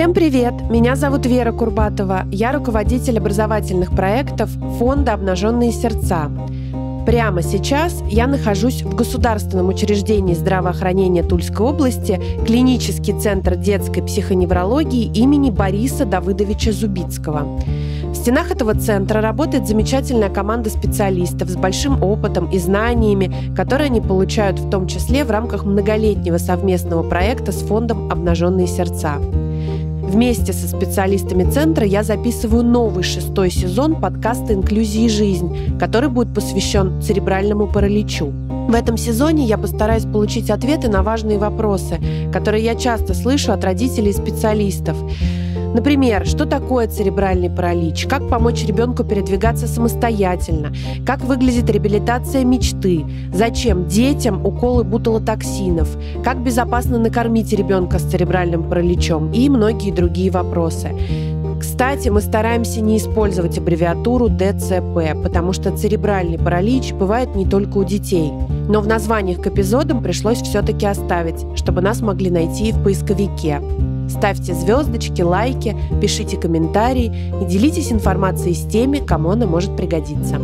Всем привет! Меня зовут Вера Курбатова. Я руководитель образовательных проектов фонда «Обнаженные сердца». Прямо сейчас я нахожусь в государственном учреждении здравоохранения Тульской области Клинический центр детской психоневрологии имени Бориса Давыдовича Зубицкого. В стенах этого центра работает замечательная команда специалистов с большим опытом и знаниями, которые они получают в том числе в рамках многолетнего совместного проекта с фондом «Обнаженные сердца». Вместе со специалистами центра я записываю новый 6-й сезон подкаста «Инклюзия и жизнь», который будет посвящен церебральному параличу. В этом сезоне я постараюсь получить ответы на важные вопросы, которые я часто слышу от родителей и специалистов. Например, что такое церебральный паралич, как помочь ребенку передвигаться самостоятельно, как выглядит реабилитация мечты, зачем детям уколы ботулотоксинов, как безопасно накормить ребенка с церебральным параличом и многие другие вопросы. Кстати, мы стараемся не использовать аббревиатуру ДЦП, потому что церебральный паралич бывает не только у детей. Но в названиях к эпизодам пришлось все-таки оставить, чтобы нас могли найти и в поисковике. Ставьте звездочки, лайки, пишите комментарии и делитесь информацией с теми, кому она может пригодиться.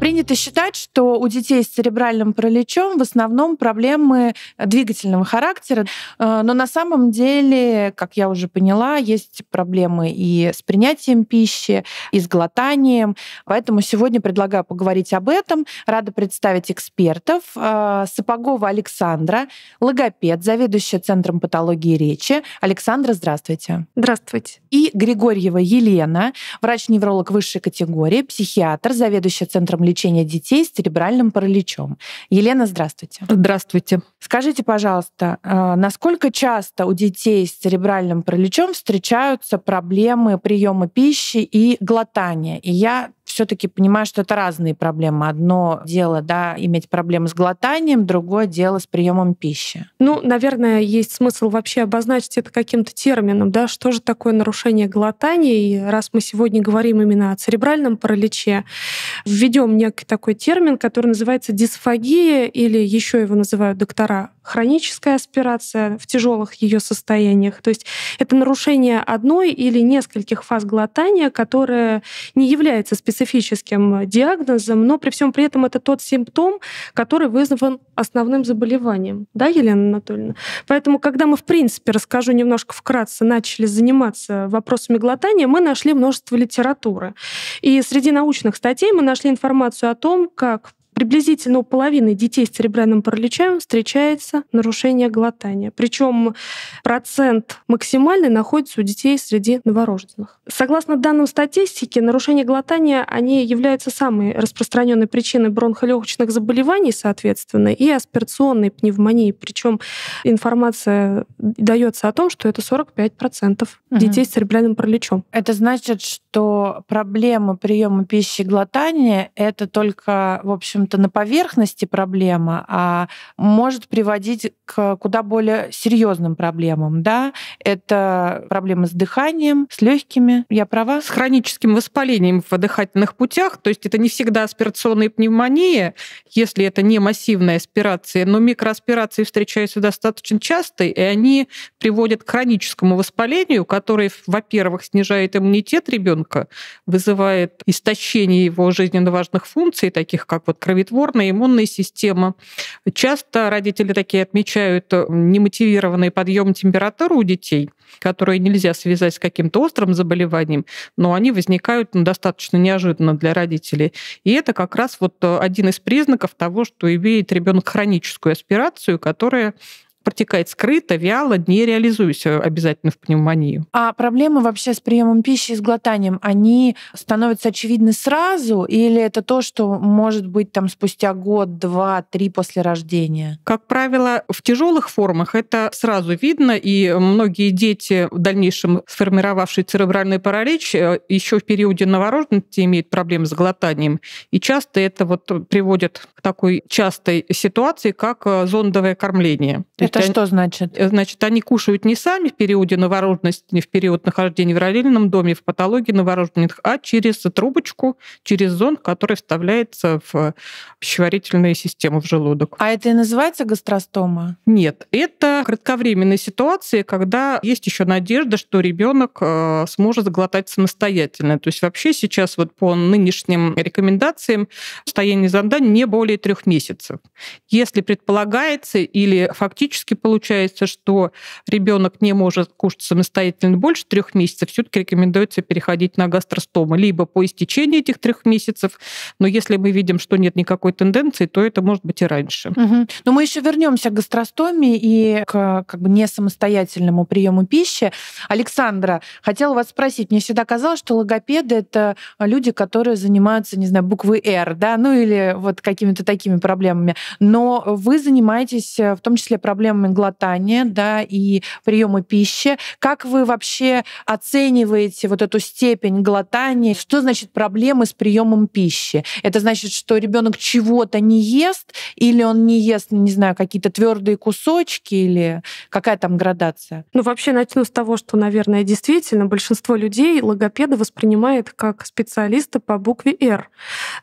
Принято считать, что у детей с церебральным параличом в основном проблемы двигательного характера, но на самом деле, как я уже поняла, есть проблемы и с принятием пищи, и с глотанием, поэтому сегодня предлагаю поговорить об этом. Рада представить экспертов. Сапогова Александра, логопед, заведующая Центром патологии речи. Александра, здравствуйте. Здравствуйте. И Григорьева Елена, врач-невролог высшей категории, психиатр, заведующая Центром лечения детей с церебральным параличом. Елена, здравствуйте. Здравствуйте. Скажите, пожалуйста, насколько часто у детей с церебральным параличом встречаются проблемы приема пищи и глотания? И я все-таки понимаю, что это разные проблемы. Одно дело, да, иметь проблемы с глотанием, другое дело с приемом пищи. Ну, наверное, есть смысл вообще обозначить это каким-то термином, да, что же такое нарушение глотания. И раз мы сегодня говорим именно о церебральном параличе, введем некий такой термин, который называется дисфагия, или еще его называют доктора хроническая аспирация в тяжелых ее состояниях. То есть это нарушение одной или нескольких фаз глотания, которое не является специфическим диагнозом, но при всем при этом это тот симптом, который вызван основным заболеванием. Да, Елена Анатольевна? Поэтому, когда мы, в принципе, расскажу немножко вкратце, начали заниматься вопросами глотания, мы нашли множество литературы. И среди научных статей мы нашли информацию о том, как приблизительно у половины детей с церебральным параличом встречается нарушение глотания. Причем процент максимальный находится у детей среди новорожденных. Согласно данным статистики, нарушения глотания они являются самой распространенной причиной бронхолегочных заболеваний, соответственно, и аспирационной пневмонии. Причем информация дается о том, что это 45% детей с церебральным параличом. Это значит, что проблема приема пищи и глотания — это только, в общем-то, на поверхности проблема, а может приводить к куда более серьезным проблемам, да? Это проблемы с дыханием, с легкими. Я права? С хроническим воспалением в дыхательных путях, то есть это не всегда аспирационная пневмония, если это не массивная аспирация, но микроаспирации встречаются достаточно часто, и они приводят к хроническому воспалению, которое, во-первых, снижает иммунитет ребенка, вызывает истощение его жизненно важных функций, таких как вот кроветворная, иммунная система. Часто родители такие отмечают немотивированный подъем температуры у детей, которые нельзя связать с каким-то острым заболеванием, но они возникают достаточно неожиданно для родителей. И это как раз вот один из признаков того, что имеет ребенок хроническую аспирацию, которая протекает скрыто, вяло, не реализуясь обязательно в пневмонию. А проблемы вообще с приемом пищи и с глотанием, они становятся очевидны сразу, или это то, что может быть там спустя год, два, три после рождения? Как правило, в тяжелых формах это сразу видно, и многие дети, в дальнейшем сформировавшие церебральный паралич, еще в периоде новорожденности имеют проблемы с глотанием. И часто это вот приводит к такой частой ситуации, как зондовое кормление. Это Это что значит? Значит, они кушают не сами в периоде новорожденности, в период нахождения в родильном доме, в патологии новорожденных, а через трубочку, через зонд, который вставляется в пищеварительную систему, в желудок. А это и называется гастростома? Нет, это кратковременные ситуации, когда есть еще надежда, что ребенок сможет глотать самостоятельно. То есть вообще сейчас вот по нынешним рекомендациям состояние зонда не более 3 месяцев. Если предполагается или фактически получается, что ребенок не может кушать самостоятельно больше 3 месяцев, все-таки рекомендуется переходить на гастростому либо по истечении этих 3 месяцев, но если мы видим, что нет никакой тенденции, то это может быть и раньше. Угу. Но мы еще вернемся к гастростоме и к как бы не самостоятельному приему пищи. Александра, хотела вас спросить, мне всегда казалось, что логопеды — это люди, которые занимаются, не знаю, буквой «Р», да, ну или вот какими-то такими проблемами. Но вы занимаетесь в том числе проблемами глотания, да, и приема пищи. Как вы вообще оцениваете вот эту степень глотания? Что значит проблемы с приемом пищи? Это значит, что ребенок чего-то не ест, или он не ест, не знаю, какие-то твердые кусочки, или какая там градация? Ну, вообще начну с того, что, наверное, действительно большинство людей логопеда воспринимает как специалиста по букве «Р».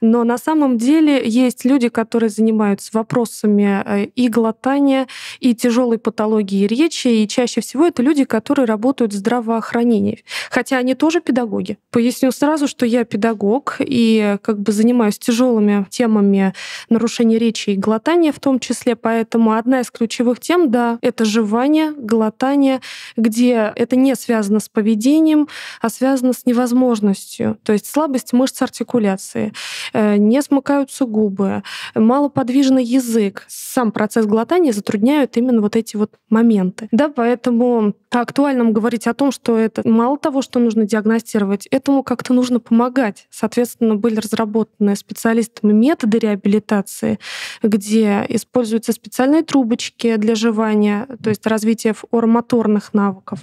Но на самом деле есть люди, которые занимаются вопросами и глотания, и тяжелой патологии речи, и чаще всего это люди, которые работают в здравоохранении. Хотя они тоже педагоги. Поясню сразу, что я педагог и как бы занимаюсь тяжелыми темами нарушения речи и глотания в том числе, поэтому одна из ключевых тем, да, это жевание, глотание, где это не связано с поведением, а связано с невозможностью, то есть слабость мышц артикуляции, не смыкаются губы, малоподвижный язык. Сам процесс глотания затрудняют именно вот эти вот моменты. Да, поэтому актуально говорить о том, что это мало того, что нужно диагностировать, этому как-то нужно помогать. Соответственно, были разработаны специалистами методы реабилитации, где используются специальные трубочки для жевания, то есть развитие оромоторных навыков,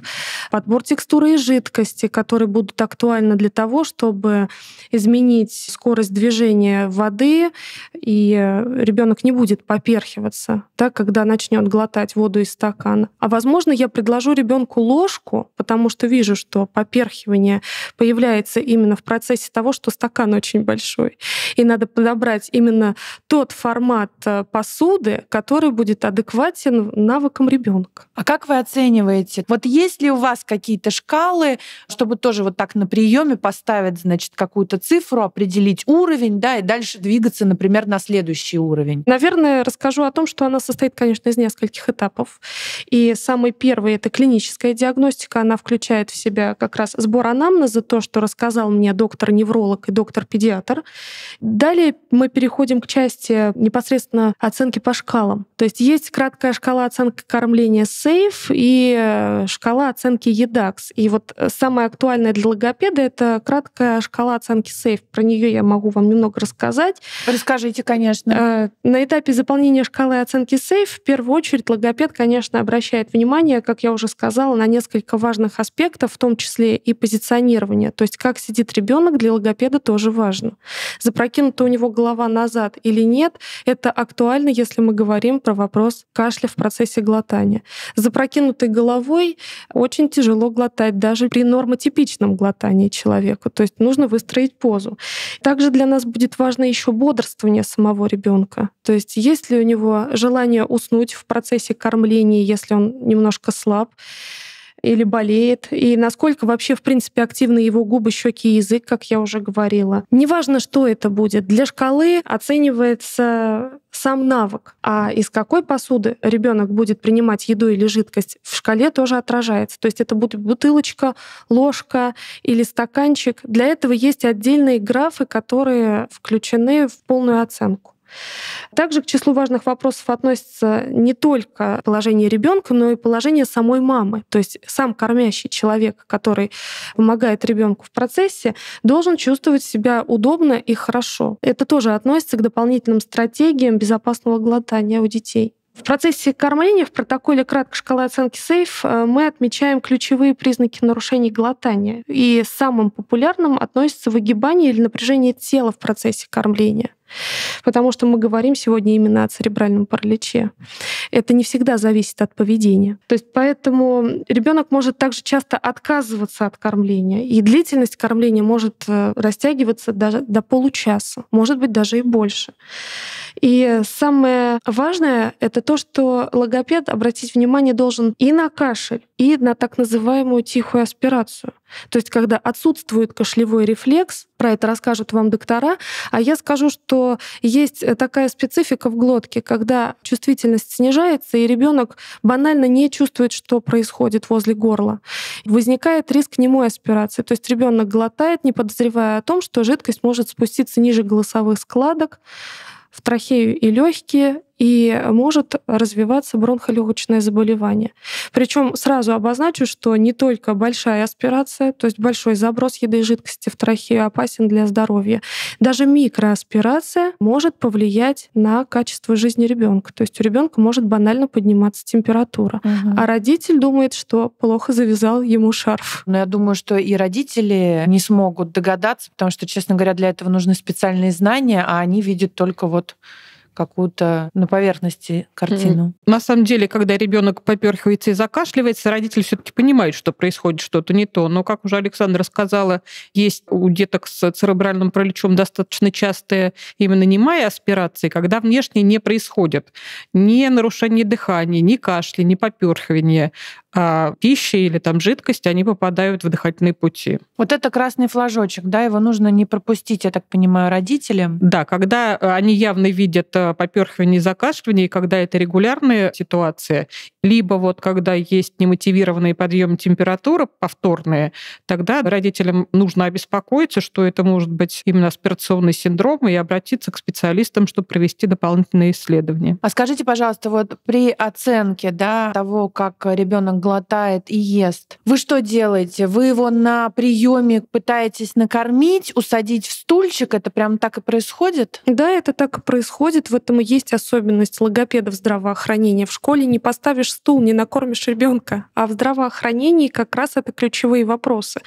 подбор текстуры и жидкости, которые будут актуальны для того, чтобы изменить скорость движения воды, и ребенок не будет поперхиваться, да, когда начнет глотать воду из стакана. А возможно, я предложу ребенку ложку, потому что вижу, что поперхивание появляется именно в процессе того, что стакан очень большой. И надо подобрать именно тот формат посуды, который будет адекватен навыкам ребенка. А как вы оцениваете? Вот есть ли у вас какие-то шкалы, чтобы тоже вот так на приеме поставить, значит, какую-то цифру, определить уровень, да, и дальше двигаться, например, на следующий уровень? Наверное, расскажу о том, что она состоит, конечно, из нескольких этапов. И самый первый — это клиническая диагностика. Она включает в себя как раз сбор анамнеза, то, что рассказал мне доктор-невролог и доктор-педиатр. Далее мы переходим к части непосредственно оценки по шкалам. То есть есть краткая шкала оценки кормления SAFE и шкала оценки EDACS. И вот самое актуальное для логопеда — это краткая шкала оценки SAFE. Про нее я могу вам немного рассказать. Расскажите, конечно. На этапе заполнения шкалы оценки SAFE в первую очередь логопед, конечно, обращает внимание, как я уже сказала, на несколько важных аспектов, в том числе и позиционирование. То есть как сидит ребенок для логопеда тоже важно. Запрокинута у него голова назад или нет, это актуально, если мы говорим про вопрос кашля в процессе глотания. Запрокинутой головой очень тяжело глотать даже при нормотипичном глотании человека. То есть нужно выстроить позу. Также для нас будет важно еще бодрствование самого ребенка. То есть есть ли у него желание уснуть в процессе кормления, если он немножко слаб или болеет, и насколько вообще, в принципе, активны его губы, щеки и язык, как я уже говорила. Неважно, что это будет. Для шкалы оценивается сам навык, а из какой посуды ребенок будет принимать еду или жидкость, в шкале тоже отражается. То есть это будет бутылочка, ложка или стаканчик. Для этого есть отдельные графы, которые включены в полную оценку. Также к числу важных вопросов относится не только положение ребенка, но и положение самой мамы. То есть сам кормящий человек, который помогает ребенку в процессе, должен чувствовать себя удобно и хорошо. Это тоже относится к дополнительным стратегиям безопасного глотания у детей. В процессе кормления в протоколе краткой шкалы оценки SAFE мы отмечаем ключевые признаки нарушений глотания. И самым популярным относится выгибание или напряжение тела в процессе кормления. Потому что мы говорим сегодня именно о церебральном параличе. Это не всегда зависит от поведения. То есть поэтому ребенок может также часто отказываться от кормления. И длительность кормления может растягиваться даже до получаса, может быть, даже и больше. И самое важное — это то, что логопед, обратить внимание, должен и на кашель, и на так называемую тихую аспирацию. То есть когда отсутствует кашлевой рефлекс, про это расскажут вам доктора, а я скажу, что есть такая специфика в глотке, когда чувствительность снижается, и ребенок банально не чувствует, что происходит возле горла. Возникает риск немой аспирации. То есть ребенок глотает, не подозревая о том, что жидкость может спуститься ниже голосовых складок, в трахею и легкие, и может развиваться бронхолегочное заболевание. Причем сразу обозначу, что не только большая аспирация, то есть большой заброс еды и жидкости в трахею опасен для здоровья. Даже микроаспирация может повлиять на качество жизни ребенка. То есть у ребенка может банально подниматься температура, а родитель думает, что плохо завязал ему шарф. Но я думаю, что и родители не смогут догадаться, потому что, честно говоря, для этого нужны специальные знания, а они видят только вот какую-то на поверхности картину. На самом деле, когда ребенок поперхивается и закашливается, родитель все-таки понимает, что происходит что-то не то. Но, как уже Александра сказала, есть у деток с церебральным параличом достаточно частые именно немая аспирации, когда внешне не происходит ни нарушение дыхания, ни кашля, ни поперхивания. А пища или там жидкость, они попадают в дыхательные пути. Вот это красный флажочек, да, его нужно не пропустить, я так понимаю, родителям? Да, когда они явно видят поперхивание и закашливание, и когда это регулярная ситуация, либо вот когда есть немотивированные подъемы температуры повторные, тогда родителям нужно обеспокоиться, что это может быть именно аспирационный синдром, и обратиться к специалистам, чтобы провести дополнительные исследования. А скажите, пожалуйста, вот при оценке, да, того, как ребенок глотает и ест. Вы что делаете? Вы его на приеме пытаетесь накормить, усадить в стульчик? Это прям так и происходит? Да, это так и происходит. В этом и есть особенность логопедов здравоохранения. В школе не поставишь стул, не накормишь ребенка. А в здравоохранении как раз это ключевые вопросы.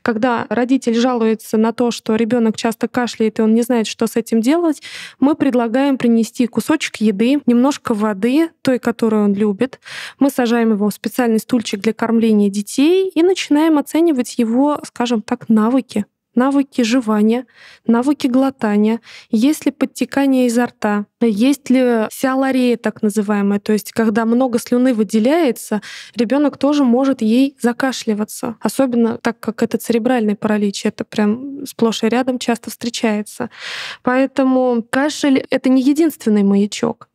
Когда родитель жалуется на то, что ребенок часто кашляет, и он не знает, что с этим делать, мы предлагаем принести кусочек еды, немножко воды, той, которую он любит. Мы сажаем его в специальный стульчик для кормления детей и начинаем оценивать его, скажем так, навыки. Навыки жевания, навыки глотания, есть ли подтекание изо рта, есть ли сиалорея так называемая, то есть когда много слюны выделяется, ребенок тоже может ей закашливаться. Особенно так как это церебральный паралич, это прям сплошь и рядом часто встречается. Поэтому кашель — это не единственный маячок.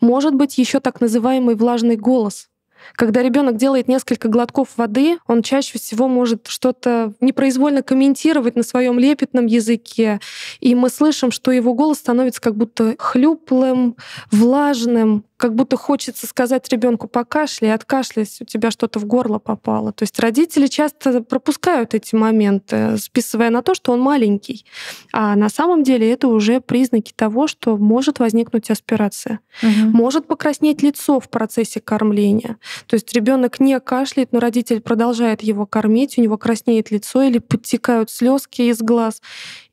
Может быть еще так называемый влажный голос. Когда ребенок делает несколько глотков воды, он чаще всего может что-то непроизвольно комментировать на своем лепетном языке, и мы слышим, что его голос становится как будто хлюплым, влажным, как будто хочется сказать ребенку: покашляй, откашляйся, у тебя что-то в горло попало. То есть родители часто пропускают эти моменты, списывая на то, что он маленький. А на самом деле это уже признаки того, что может возникнуть аспирация. Может покраснеть лицо в процессе кормления. То есть ребенок не кашляет, но родитель продолжает его кормить, у него краснеет лицо или подтекают слезки из глаз,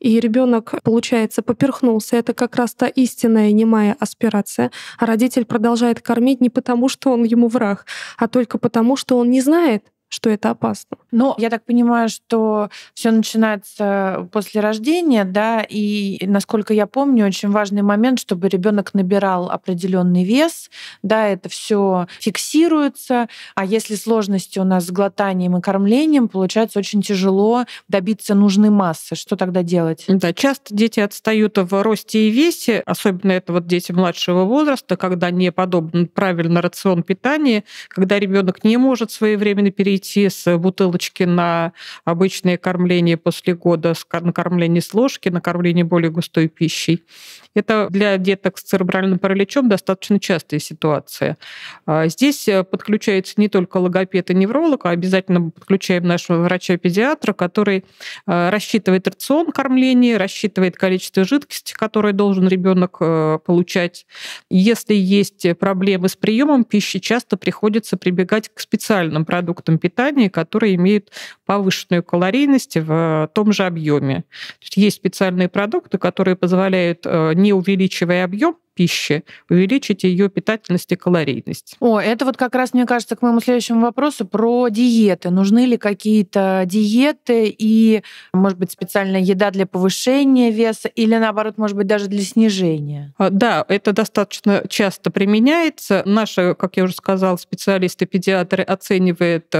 и ребенок, получается, поперхнулся. Это как раз та истинная немая аспирация. А родитель продолжает кормить не потому, что он ему враг, а только потому, что он не знает, что это опасно. Но я так понимаю, что все начинается после рождения, да, и, насколько я помню, очень важный момент, чтобы ребенок набирал определенный вес, да, это все фиксируется. А если сложности у нас с глотанием и кормлением, получается очень тяжело добиться нужной массы. Что тогда делать? Да, часто дети отстают в росте и весе, особенно это вот дети младшего возраста, когда не подобен правильно рацион питания, когда ребенок не может своевременно перейти с бутылочки на обычное кормление после года, на кормление с ложки, на кормление более густой пищей. Это для деток с церебральным параличом достаточно частая ситуация. Здесь подключается не только логопед и невролог, а обязательно подключаем нашего врача-педиатра, который рассчитывает рацион кормления, рассчитывает количество жидкости, которое должен ребенок получать. Если есть проблемы с приемом пищи, часто приходится прибегать к специальным продуктам питания, которые имеют повышенную калорийность в том же объеме. Есть специальные продукты, которые позволяют не увеличивая объем пищи, увеличите ее питательность и калорийность. О, это вот как раз, мне кажется, к моему следующему вопросу про диеты. Нужны ли какие-то диеты и, может быть, специальная еда для повышения веса или, наоборот, может быть, даже для снижения? Да, это достаточно часто применяется. Наши, как я уже сказала, специалисты-педиатры оценивают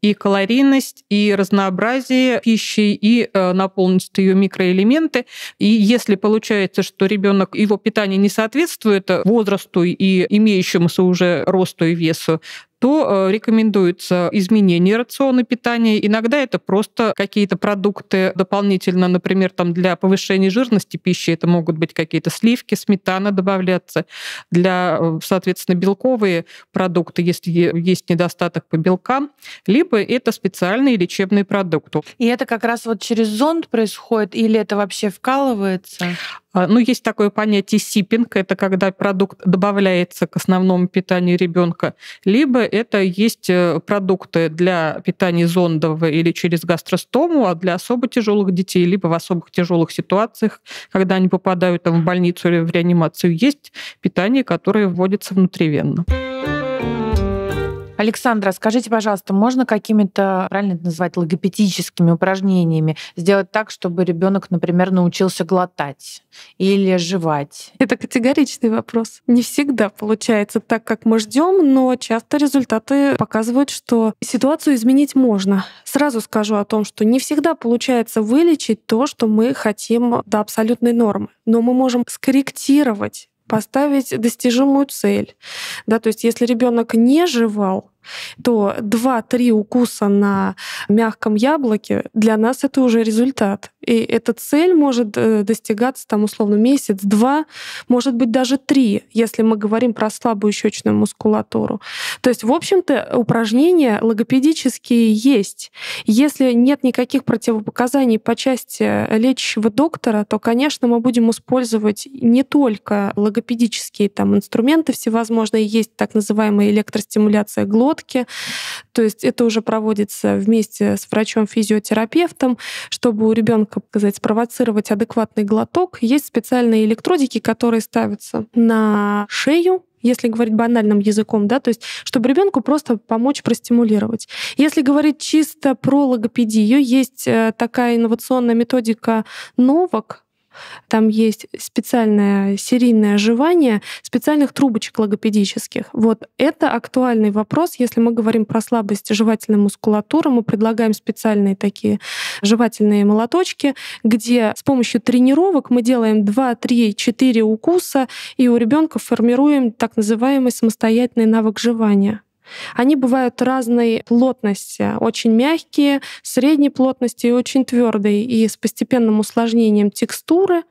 и калорийность, и разнообразие пищи, и наполненность ее микроэлементы. И если получается, что ребенок, его питание не соответствует возрасту и имеющемуся уже росту и весу, то рекомендуется изменение рациона питания. Иногда это просто какие-то продукты дополнительно, например, там для повышения жирности пищи, это могут быть какие-то сливки, сметана добавляться. Для, соответственно, белковые продукты, если есть недостаток по белкам, либо это специальные лечебные продукты. И это как раз вот через зонд происходит или это вообще вкалывается? Ну, есть такое понятие сиппинг, это когда продукт добавляется к основному питанию ребенка, либо это есть продукты для питания зондового или через гастростому, а для особо тяжелых детей, либо в особых тяжелых ситуациях, когда они попадают там, в больницу или в реанимацию, есть питание, которое вводится внутривенно. Александра, скажите, пожалуйста, можно какими-то, правильно это назвать, логопедическими упражнениями сделать так, чтобы ребенок, например, научился глотать или жевать? Это категоричный вопрос. Не всегда получается так, как мы ждем, но часто результаты показывают, что ситуацию изменить можно. Сразу скажу о том, что не всегда получается вылечить то, что мы хотим до абсолютной нормы, но мы можем скорректировать, поставить достижимую цель. Да, то есть если ребенок не жевал, то 2-3 укуса на мягком яблоке для нас это уже результат. И эта цель может достигаться там, условно, месяц-два, может быть, даже 3, если мы говорим про слабую щечную мускулатуру. То есть, в общем-то, упражнения логопедические есть. Если нет никаких противопоказаний по части лечащего доктора, то, конечно, мы будем использовать не только логопедические там, инструменты всевозможные, есть так называемая электростимуляция глотки, то есть это уже проводится вместе с врачом-физиотерапевтом, чтобы у ребенка, так сказать, спровоцировать адекватный глоток. Есть специальные электродики, которые ставятся на шею, если говорить банальным языком, да, то есть чтобы ребенку просто помочь простимулировать. Если говорить чисто про логопедию, есть такая инновационная методика новок. Там есть специальное серийное жевание специальных трубочек логопедических. Вот это актуальный вопрос. Если мы говорим про слабость жевательной мускулатуры, мы предлагаем специальные такие жевательные молоточки, где с помощью тренировок мы делаем 2-3-4 укуса, и у ребенка формируем так называемый самостоятельный навык жевания. Они бывают разной плотности, очень мягкие, средней плотности и очень твердые. И с постепенным усложнением текстуры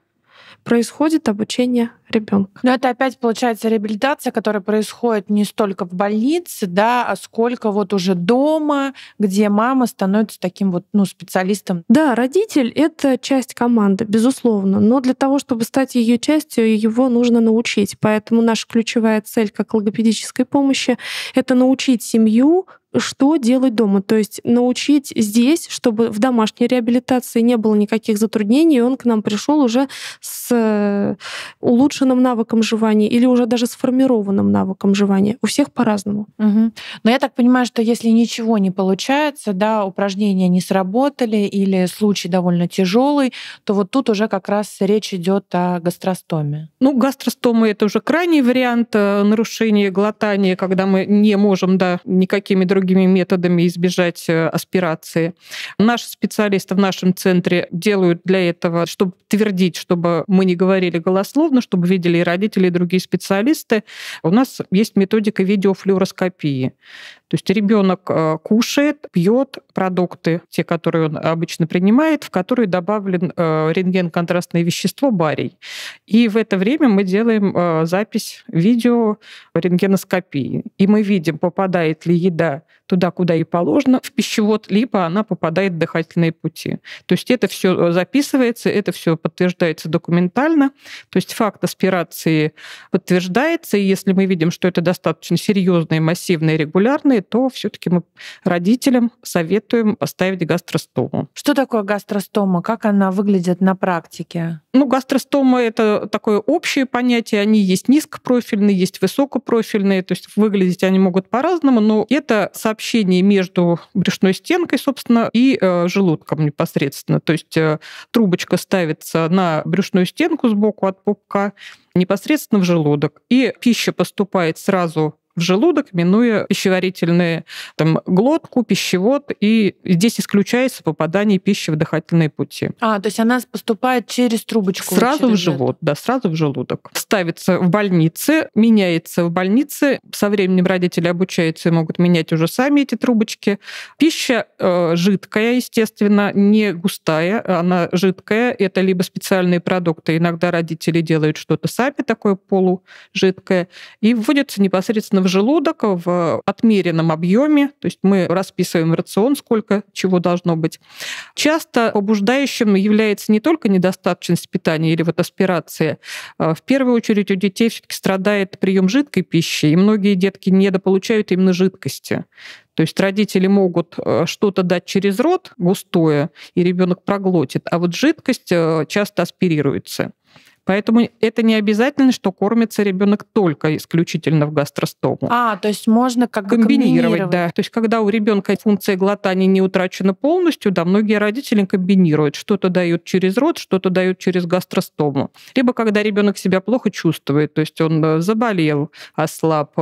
происходит обучение ребенка. Но это опять получается реабилитация, которая происходит не столько в больнице, да, а сколько вот уже дома, где мама становится таким вот, ну, специалистом. Да, родитель — это часть команды, безусловно. Но для того, чтобы стать ее частью, его нужно научить. Поэтому наша ключевая цель как логопедической помощи — это научить семью, что делать дома. То есть научить здесь, чтобы в домашней реабилитации не было никаких затруднений, и он к нам пришел уже с улучшенным навыком жевания или уже даже сформированным навыком жевания. У всех по-разному. Угу. Но я так понимаю, что если ничего не получается, да, упражнения не сработали или случай довольно тяжелый, то вот тут уже как раз речь идет о гастростоме. Ну, гастростома — это уже крайний вариант нарушения глотания, когда мы не можем, да, никакими другими методами избежать аспирации. Наши специалисты в нашем центре делают для этого, чтобы твердить, чтобы мы не говорили голословно, чтобы видели и родители, и другие специалисты. У нас есть методика видеофлюороскопии. То есть ребенок кушает, пьет продукты, те, которые он обычно принимает, в которые добавлен рентген-контрастное вещество барий. И в это время мы делаем запись видео рентгеноскопии. И мы видим, попадает ли еда туда, куда ей положено, в пищевод, либо она попадает в дыхательные пути. То есть это все записывается, это все подтверждается документально. То есть факт аспирации подтверждается, и если мы видим, что это достаточно серьезно и массивно и регулярно, то все-таки мы родителям советуем поставить гастростому. Что такое гастростома? Как она выглядит на практике? Ну, гастростома — это такое общее понятие. Они есть низкопрофильные, есть высокопрофильные. То есть выглядеть они могут по-разному, но это сообщение между брюшной стенкой, собственно, и желудком непосредственно. То есть трубочка ставится на брюшную стенку сбоку от пупка, непосредственно в желудок. И пища поступает сразу в желудок, минуя пищеварительные, глотку, пищевод, и здесь исключается попадание пищи в дыхательные пути. То есть она поступает через трубочку? Сразу в живот, да, сразу в желудок. Ставится в больнице, меняется в больнице. Со временем родители обучаются и могут менять уже сами эти трубочки. Пища жидкая, естественно, не густая, она жидкая. Это либо специальные продукты, иногда родители делают что-то сами, такое полужидкое, и вводится непосредственно в желудок в отмеренном объеме, то есть мы расписываем рацион, сколько чего должно быть. Часто побуждающим является не только недостаточность питания или аспирация. В первую очередь у детей все-таки страдает прием жидкой пищи, и многие детки недополучают именно жидкости. То есть родители могут что-то дать через рот густое, и ребенок проглотит, а вот жидкость часто аспирируется. Поэтому это не обязательно, что кормится ребенок только исключительно в гастростому. То есть можно как бы комбинировать, да. То есть когда у ребенка функция глотания не утрачена полностью, да, многие родители комбинируют, что-то дают через рот, что-то дают через гастростому. Либо когда ребенок себя плохо чувствует, то есть он заболел, ослаб,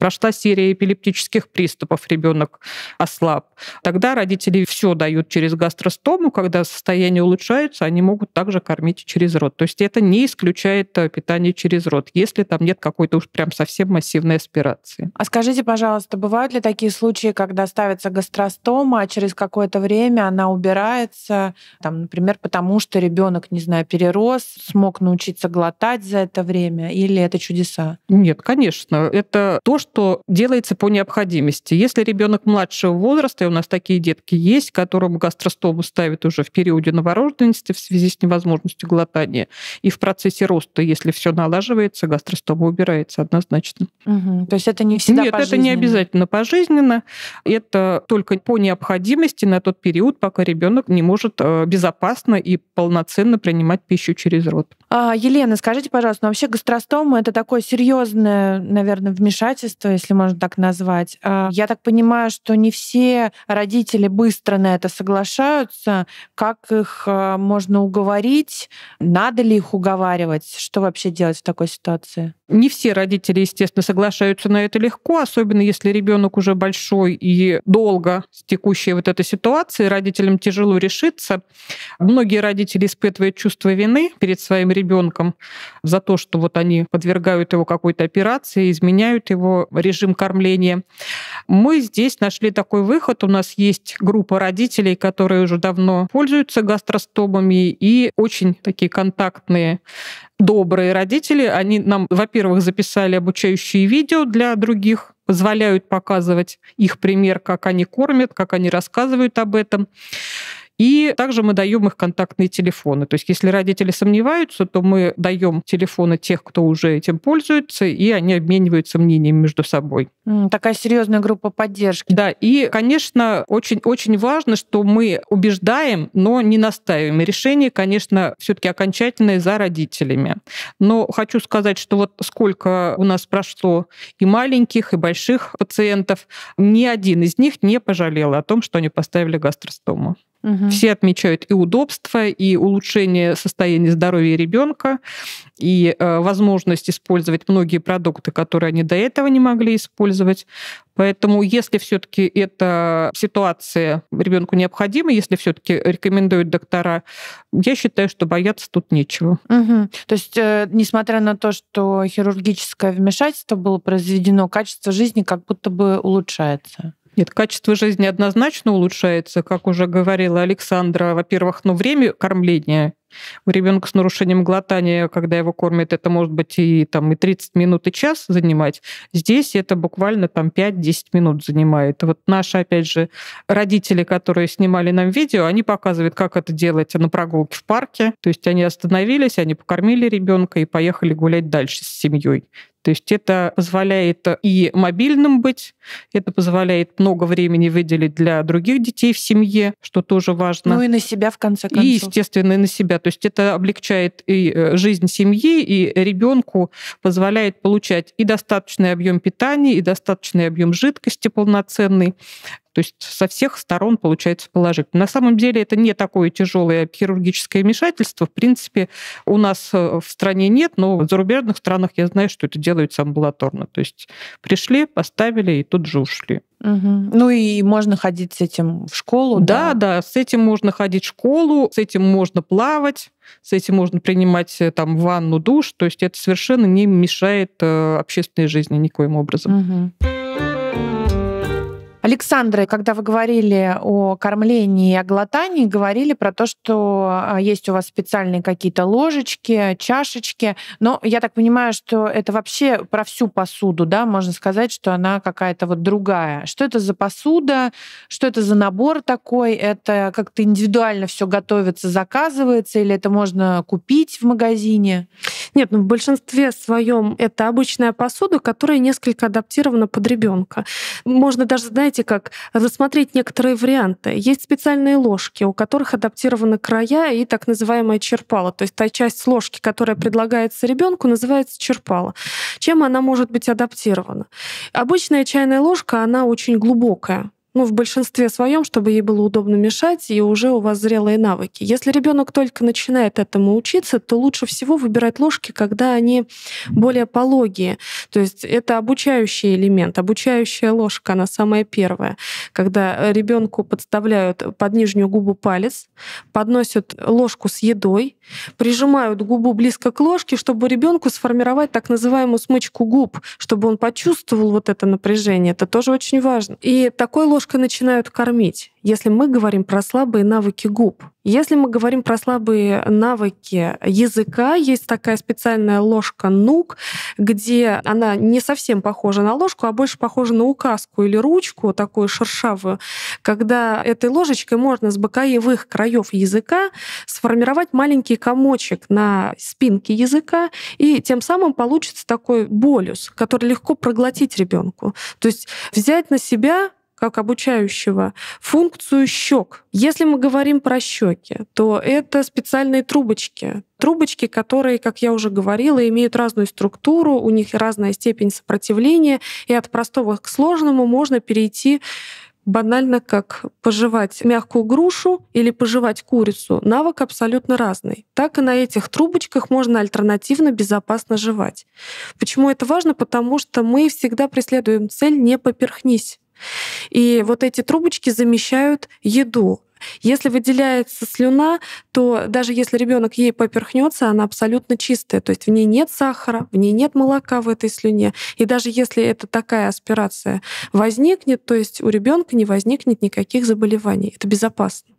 прошла серия эпилептических приступов, ребенок ослаб, тогда родители все дают через гастростому, когда состояние улучшается, они могут также кормить через рот. То есть это не исключает питание через рот, если там нет какой-то уж прям совсем массивной аспирации. А скажите, пожалуйста, бывают ли такие случаи, когда ставится гастростома, а через какое-то время она убирается, например, потому что ребенок, не знаю, перерос, смог научиться глотать за это время, или это чудеса? Нет, конечно, это то, что делается по необходимости. Если ребенок младшего возраста, и у нас такие детки есть, которым гастростому ставят уже в периоде новорожденности в связи с невозможностью глотания, и в процессе роста, если все налаживается, гастростома убирается однозначно. То есть это не всегда пожизненно? Нет, это не обязательно пожизненно. Это только по необходимости на тот период, пока ребенок не может безопасно и полноценно принимать пищу через рот. Елена, скажите, пожалуйста, вообще гастростома — это такое серьезное, наверное, вмешательство, если можно так назвать. Я так понимаю, что не все родители быстро на это соглашаются. Как их можно уговорить? Надо ли их уговаривать? Что вообще делать в такой ситуации? Не все родители, естественно, соглашаются на это легко, особенно если ребенок уже большой и долго с текущей этой ситуацией, родителям тяжело решиться. Многие родители испытывают чувство вины перед своим ребенком за то, что они подвергают его какой-то операции, изменяют его режим кормления. Мы здесь нашли такой выход. У нас есть группа родителей, которые уже давно пользуются гастростомами, и очень такие контактные, добрые родители. Они нам, во-первых, записали обучающие видео для других, позволяют показывать их пример, как они кормят, как они рассказывают об этом. И также мы даем их контактные телефоны. То есть если родители сомневаются, то мы даем телефоны тех, кто уже этим пользуется, и они обмениваются мнениями между собой. Такая серьезная группа поддержки. Да, и, конечно, очень-очень важно, что мы убеждаем, но не настаиваем. Решение, конечно, все-таки окончательное за родителями. Но хочу сказать, что сколько у нас прошло и маленьких, и больших пациентов, ни один из них не пожалел о том, что они поставили гастростому. Все отмечают и удобство, и улучшение состояния здоровья ребенка, и возможность использовать многие продукты, которые они до этого не могли использовать. Поэтому, если все-таки эта ситуация ребенку необходима, если все-таки рекомендуют доктора, я считаю, что бояться тут нечего. То есть, несмотря на то, что хирургическое вмешательство было произведено, качество жизни как будто бы улучшается. Нет, качество жизни однозначно улучшается, как уже говорила Александра. Во-первых, время кормления. У ребенка с нарушением глотания, когда его кормят, это может быть и 30 минут, и час занимать. Здесь это буквально 5-10 минут занимает. Наши, опять же, родители, которые снимали нам видео, они показывают, как это делать на прогулке в парке. То есть они остановились, они покормили ребенка и поехали гулять дальше с семьей. То есть это позволяет и мобильным быть, это позволяет много времени выделить для других детей в семье, что тоже важно. Ну и на себя, в конце концов. И, естественно, и на себя. То есть это облегчает и жизнь семьи, и ребенку позволяет получать и достаточный объем питания, и достаточный объем жидкости полноценный. То есть со всех сторон получается положительно. На самом деле это не такое тяжелое хирургическое вмешательство. В принципе, у нас в стране нет, но в зарубежных странах я знаю, что это делается амбулаторно. То есть пришли, поставили и тут же ушли. Угу. Ну и можно ходить с этим в школу? Да, да, с этим можно ходить в школу, с этим можно плавать, с этим можно принимать там ванну, душ. То есть это совершенно не мешает общественной жизни никоим образом. Угу. Александра, когда вы говорили о кормлении и о глотании, говорили про то, что есть у вас специальные какие-то ложечки, чашечки, но я так понимаю, что это вообще про всю посуду, да, можно сказать, что она какая-то вот другая. Что это за посуда, что это за набор такой, это как-то индивидуально все готовится, заказывается, или это можно купить в магазине? Нет, ну в большинстве своем это обычная посуда, которая несколько адаптирована под ребенка. Можно даже, знаете, как рассмотреть некоторые варианты. Есть специальные ложки, у которых адаптированы края и так называемое черпало. То есть та часть ложки, которая предлагается ребенку, называется черпало. Чем она может быть адаптирована? Обычная чайная ложка, она очень глубокая. Ну, в большинстве своем, чтобы ей было удобно мешать, и уже у вас зрелые навыки. Если ребенок только начинает этому учиться, то лучше всего выбирать ложки, когда они более пологие. То есть это обучающий элемент, обучающая ложка, она самая первая. Когда ребенку подставляют под нижнюю губу палец, подносят ложку с едой, прижимают губу близко к ложке, чтобы ребенку сформировать так называемую смычку губ, чтобы он почувствовал вот это напряжение. Это тоже очень важно. И такой ложкой начинают кормить, если мы говорим про слабые навыки губ. Если мы говорим про слабые навыки языка, есть такая специальная ложка нук, где она не совсем похожа на ложку, а больше похожа на указку или ручку, такую шершавую, когда этой ложечкой можно с боковых краев языка сформировать маленький комочек на спинке языка, и тем самым получится такой болюс, который легко проглотить ребенку. То есть взять на себя как обучающего функцию щек. Если мы говорим про щеки, то это специальные трубочки. Трубочки, которые, как я уже говорила, имеют разную структуру, у них разная степень сопротивления, и от простого к сложному можно перейти банально, как пожевать мягкую грушу или пожевать курицу. Навык абсолютно разный. Так и на этих трубочках можно альтернативно безопасно жевать. Почему это важно? Потому что мы всегда преследуем цель «не поперхнись». И вот эти трубочки замещают еду. Если выделяется слюна, то даже если ребенок ей поперхнется, она абсолютно чистая. То есть в ней нет сахара, в ней нет молока в этой слюне. И даже если это такая аспирация возникнет, то есть у ребенка не возникнет никаких заболеваний. Это безопасно.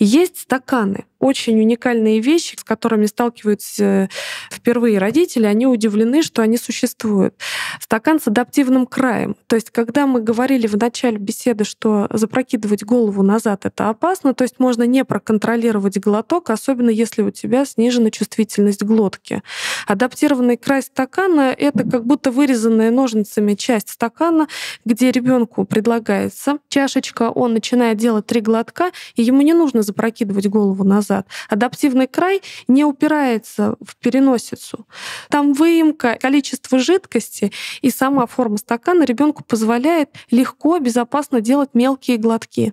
Есть стаканы. Очень уникальные вещи, с которыми сталкиваются впервые родители, они удивлены, что они существуют. Стакан с адаптивным краем. То есть когда мы говорили в начале беседы, что запрокидывать голову назад — это опасно, то есть можно не проконтролировать глоток, особенно если у тебя снижена чувствительность глотки. Адаптированный край стакана — это как будто вырезанная ножницами часть стакана, где ребенку предлагается чашечка, он начинает делать 3 глотка, и ему не нужно запрокидывать голову назад. Адаптивный край не упирается в переносицу. Там выемка, количество жидкости и сама форма стакана ребенку позволяет легко, безопасно делать мелкие глотки.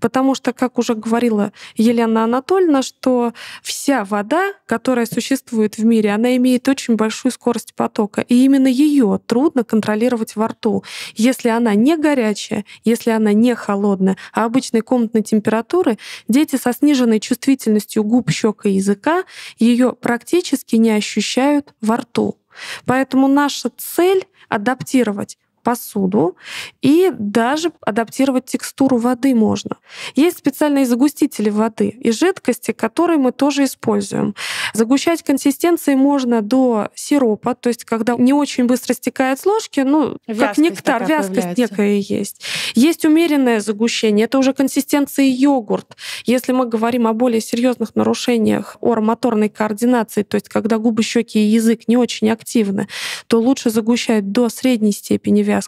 Потому что, как уже говорила Елена Анатольевна, что вся вода, которая существует в мире, она имеет очень большую скорость потока. И именно ее трудно контролировать во рту. Если она не горячая, если она не холодная, а обычной комнатной температуры, дети со сниженной чувствительностью губ, щек и языка ее практически не ощущают во рту. Поэтому наша цель — адаптировать. посуду, и даже адаптировать текстуру воды можно. Есть специальные загустители воды и жидкости, которые мы тоже используем. Загущать консистенции можно до сиропа, то есть когда не очень быстро стекает с ложки, ну, как нектар, вязкость некая есть. Есть умеренное загущение, это уже консистенции йогурт. Если мы говорим о более серьезных нарушениях оромоторной координации, то есть когда губы, щеки и язык не очень активны, то лучше загущать до средней степени вязкости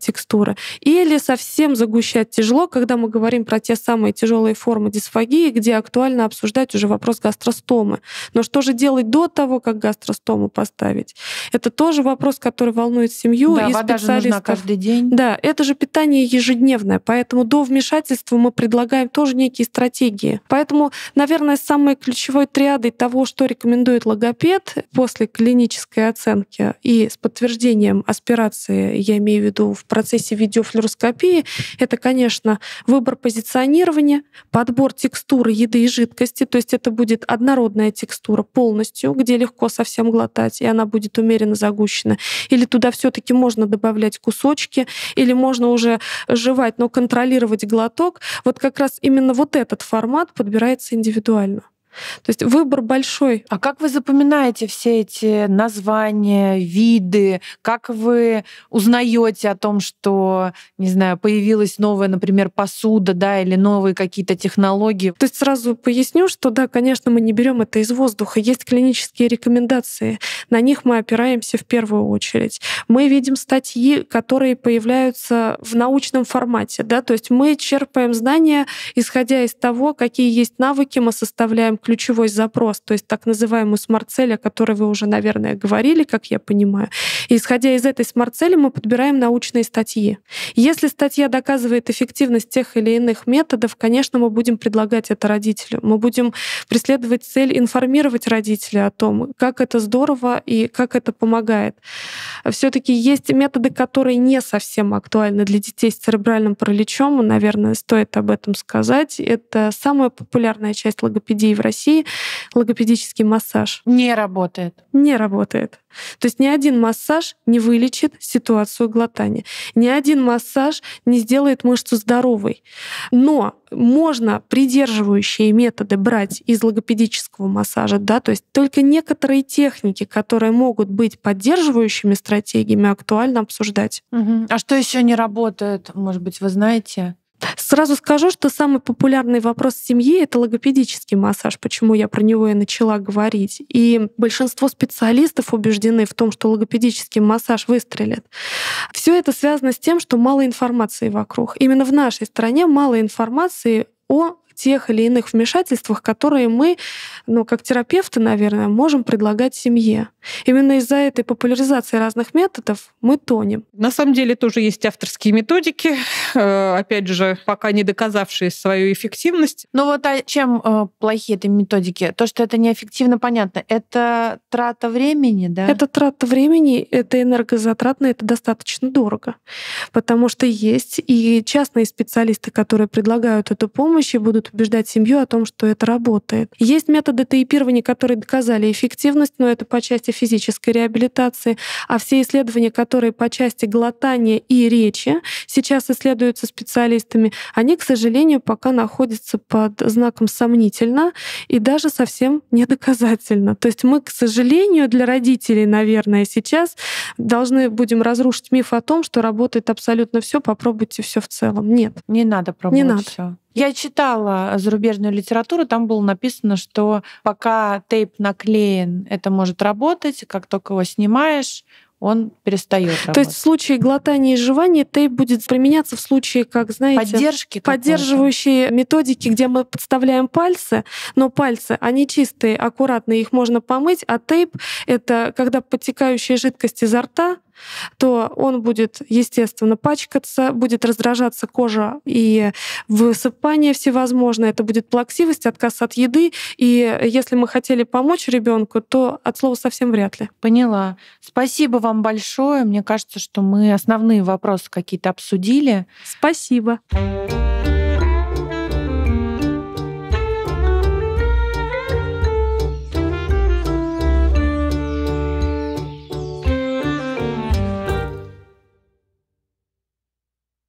текстуры. Или совсем загущать тяжело, когда мы говорим про те самые тяжелые формы дисфагии, где актуально обсуждать уже вопрос гастростомы. Но что же делать до того, как гастростому поставить? Это тоже вопрос, который волнует семью и специалистов. Да, вода же нужна каждый день. Да, это же питание ежедневное, поэтому до вмешательства мы предлагаем тоже некие стратегии. Поэтому, наверное, самой ключевой триадой того, что рекомендует логопед после клинической оценки и с подтверждением аспирации, я имею в виду в процессе видеофлюороскопии, это, конечно, выбор позиционирования, подбор текстуры еды и жидкости, то есть это будет однородная текстура полностью, где легко совсем глотать, и она будет умеренно загущена. Или туда все-таки можно добавлять кусочки, или можно уже жевать, но контролировать глоток. Вот как раз именно вот этот формат подбирается индивидуально. То есть выбор большой. А как вы запоминаете все эти названия, виды? Как вы узнаете о том, что, не знаю, появилась новая, например, посуда, да, или новые какие-то технологии? То есть сразу поясню, что да, конечно, мы не берем это из воздуха. Есть клинические рекомендации. На них мы опираемся в первую очередь. Мы видим статьи, которые появляются в научном формате, да, то есть мы черпаем знания, исходя из того, какие есть навыки, мы составляем ключевой запрос, то есть так называемую смарт-цель, о которой вы уже, наверное, говорили, как я понимаю. И исходя из этой смарт-цели мы подбираем научные статьи. Если статья доказывает эффективность тех или иных методов, конечно, мы будем предлагать это родителю. Мы будем преследовать цель информировать родителей о том, как это здорово и как это помогает. Всё-таки есть методы, которые не совсем актуальны для детей с церебральным параличом. Наверное, стоит об этом сказать. Это самая популярная часть логопедии в России — логопедический массаж. Не работает. Не работает. То есть ни один массаж не вылечит ситуацию глотания. Ни один массаж не сделает мышцу здоровой. Но можно придерживающие методы брать из логопедического массажа, да, то есть только некоторые техники, которые могут быть поддерживающими стратегиями, актуально обсуждать. Угу. А что еще не работает? Может быть, вы знаете? Сразу скажу, что самый популярный вопрос семьи — это логопедический массаж, почему я про него и начала говорить. И большинство специалистов убеждены в том, что логопедический массаж выстрелит. Все это связано с тем, что мало информации вокруг. Именно в нашей стране мало информации о тех или иных вмешательствах, которые мы, ну, как терапевты, наверное, можем предлагать семье. Именно из-за этой популяризации разных методов мы тонем. На самом деле тоже есть авторские методики, опять же, пока не доказавшие свою эффективность. Ну вот а чем плохие эти методики? То, что это неэффективно, понятно. Это трата времени, да? Это трата времени, это энергозатратно, это достаточно дорого. Потому что есть и частные специалисты, которые предлагают эту помощь и будут убеждать семью о том, что это работает. Есть методы тейпирования, которые доказали эффективность, но это по части физической реабилитации. А все исследования, которые по части глотания и речи сейчас исследуются специалистами, они, к сожалению, пока находятся под знаком «сомнительно» и даже совсем недоказательно. То есть мы, к сожалению, для родителей, наверное, сейчас должны будем разрушить миф о том, что работает абсолютно все, попробуйте все в целом. Нет. Не надо пробовать все. Я читала зарубежную литературу, там было написано, что пока тейп наклеен, это может работать, как только его снимаешь, он перестает работать. То есть в случае глотания и жевания тейп будет применяться в случае, как, знаете, поддерживающие методики, где мы подставляем пальцы, но пальцы, они чистые, аккуратные, их можно помыть, а тейп — это когда подтекающая жидкость изо рта, то он будет, естественно, пачкаться, будет раздражаться кожа и высыпание всевозможное, это будет плаксивость, отказ от еды, и если мы хотели помочь ребенку, то от слова совсем вряд ли. Поняла. Спасибо вам большое. Мне кажется, что мы основные вопросы какие-то обсудили. Спасибо.